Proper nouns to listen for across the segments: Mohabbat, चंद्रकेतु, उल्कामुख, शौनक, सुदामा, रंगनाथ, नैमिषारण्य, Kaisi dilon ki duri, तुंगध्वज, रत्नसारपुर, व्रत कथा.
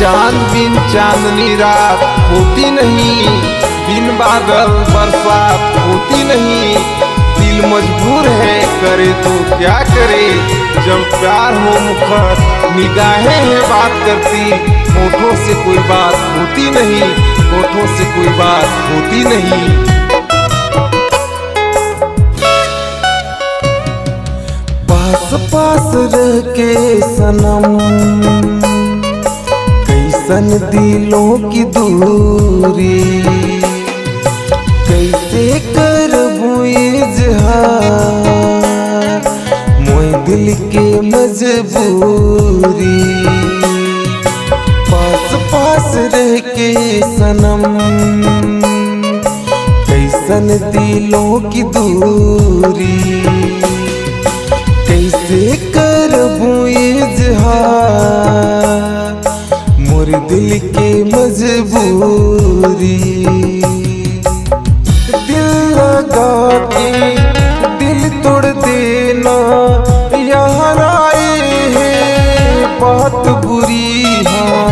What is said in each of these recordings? चांद बिन चांदनी रात होती नहीं, बिन बादल बरसात होती नहीं। दिल मजबूर है करे तो क्या करे, जब प्यार हो मुखर निगाहें है बात करती। होठों से कोई बात होती नहीं, होठों से कोई बात होती नहीं। पास पास रह के सनम सन दिलों की दूरी, कैसे करबू इजहार मोय दिल के मजबूरी। पास पास रह के सनम कैसन दिलों की दूरी, कैसे करबू इजहार मोर दिल के मजबूरी। दिल लगा के दिल तोड़ देना यहाँ आए हैं, बहुत बुरी हाँ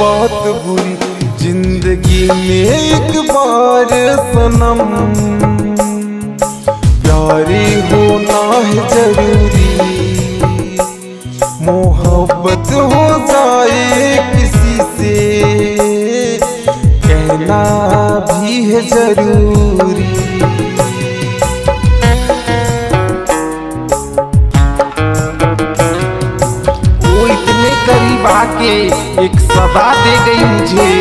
बहुत बुरी। जिंदगी में एक बार सनम प्यारे होना है जरूरी। मोहब्बत हो जाए कहना भी है जरूरी। वो इतने करीब आके एक सदा दे गई मुझे,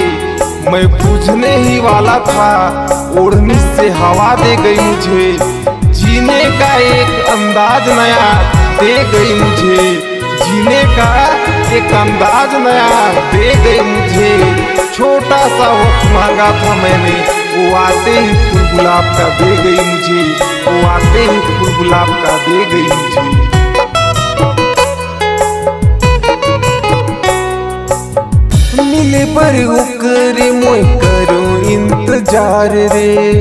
मैं बुझने ही वाला था ओढ़नी से हवा दे गई मुझे। जीने का एक अंदाज नया दे गई मुझे, जीने का एक अंदाज नया दे गई मुझे। छोटा सा वक्त मांगा था मैंने, वो आते ही फूल गुलाब का दे गई मुझे, वो आते ही फूल गुलाब का दे गई मुझे। मिले पर उकरे मोय करो इंतजार रे,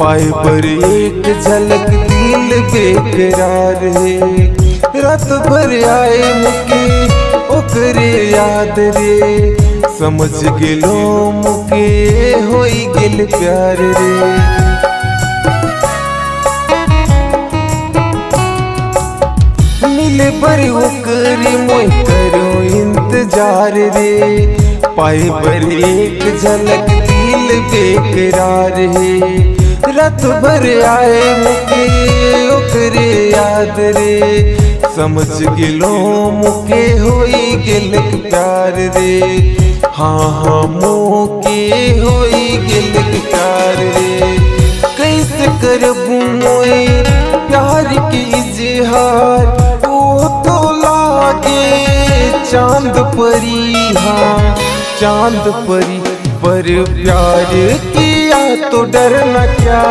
पाए पर एक झलक दिल बेकरार है। रात भर आए मुके ओकरे याद रे, समझ गेलो मुके होई गेल प्यार रे। मिले पर ओकरे मोय करो इंतजार रे, पाए पर एक झलक दिल बेकरार है। रात भर आए मुके ओकरे याद रे, समझ गेलो मुके होई गेल प्यार रे। हाँ हाँ मुके होई गेल प्यार रे, कैसे करबू मोए प्यार के इजहार। वो तो लागे चांद परी हाँ चांद परी, पर प्यार किया तो डरना क्या,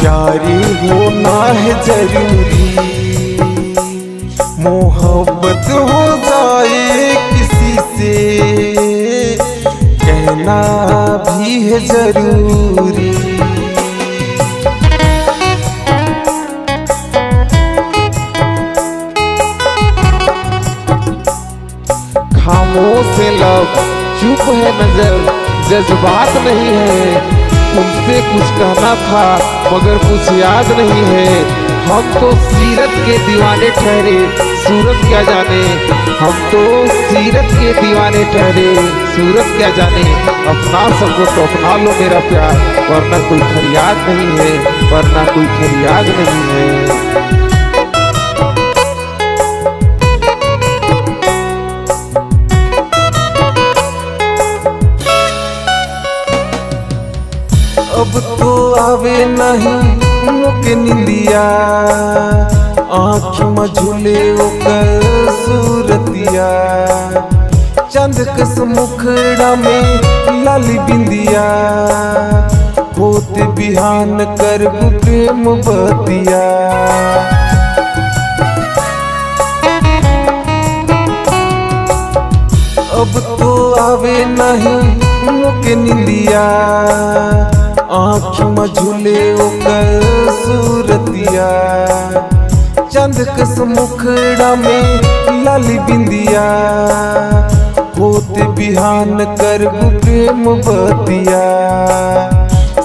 प्यारी होना है जरूरी। मोहब्बत हो जाए किसी से कहना भी है जरूरी। खामोश है लव, चुप है नजर, जज्बात नहीं है। तुमसे कुछ कहना था मगर कुछ याद नहीं है। हम तो सीरत के दीवाने ठहरे, सूरत क्या जाने। हम तो सीरत के दीवाने ठहरे, सूरत क्या जाने। अपना सबको तो अपना लो मेरा प्यार, वरना कोई फरियाद नहीं है, वरना कोई फरियाद नहीं है। अब तो आवे नहीं मुके नींदिया, आँख मझुले ओकर सूरतिया। चंद कस मुखड़ा में लाली बिंदिया, होत बिहान करबू प्रेम बतिया। अब तो आवे नहीं मुके नींदिया, आँख मझुले ओकर सूरतिया। चंद कस मुखड़ा में लाली बिंदिया, होत बिहान कर प्रेम बतिया,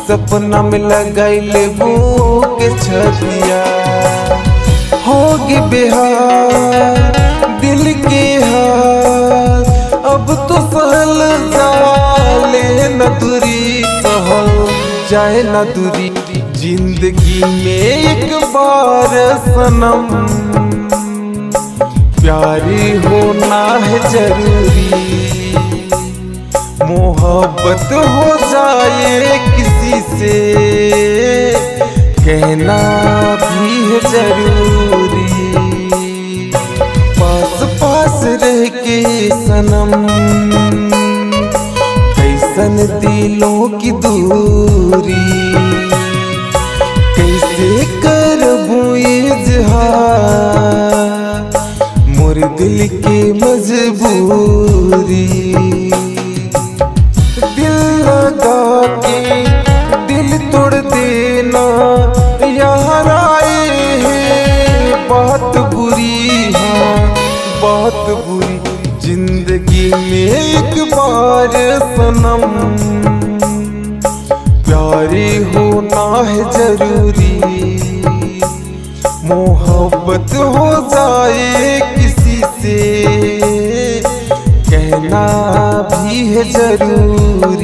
सपना में लगाइले वो के छतिया। होगे बिहार दिल के हाथ, अब तो सहल साले न दूरी, सहल जाए न दूरी। जिंदगी में एक बार सनम प्यारी होना है जरूरी। मोहब्बत हो जाए किसी से कहना भी है जरूरी। पास पास रह के सनम कैसन दिलों की दूरी, कैसे करबू इजहार दिल की मजबूरी। दिल लगा के दिल तोड़ देना यहाँ आए हैं, बहुत बुरी है बहुत बुरी। जिंदगी में एक बार सनम प्यारी होना है जरूरी। मोहब्बत हो जाए कहना भी है जरूरी।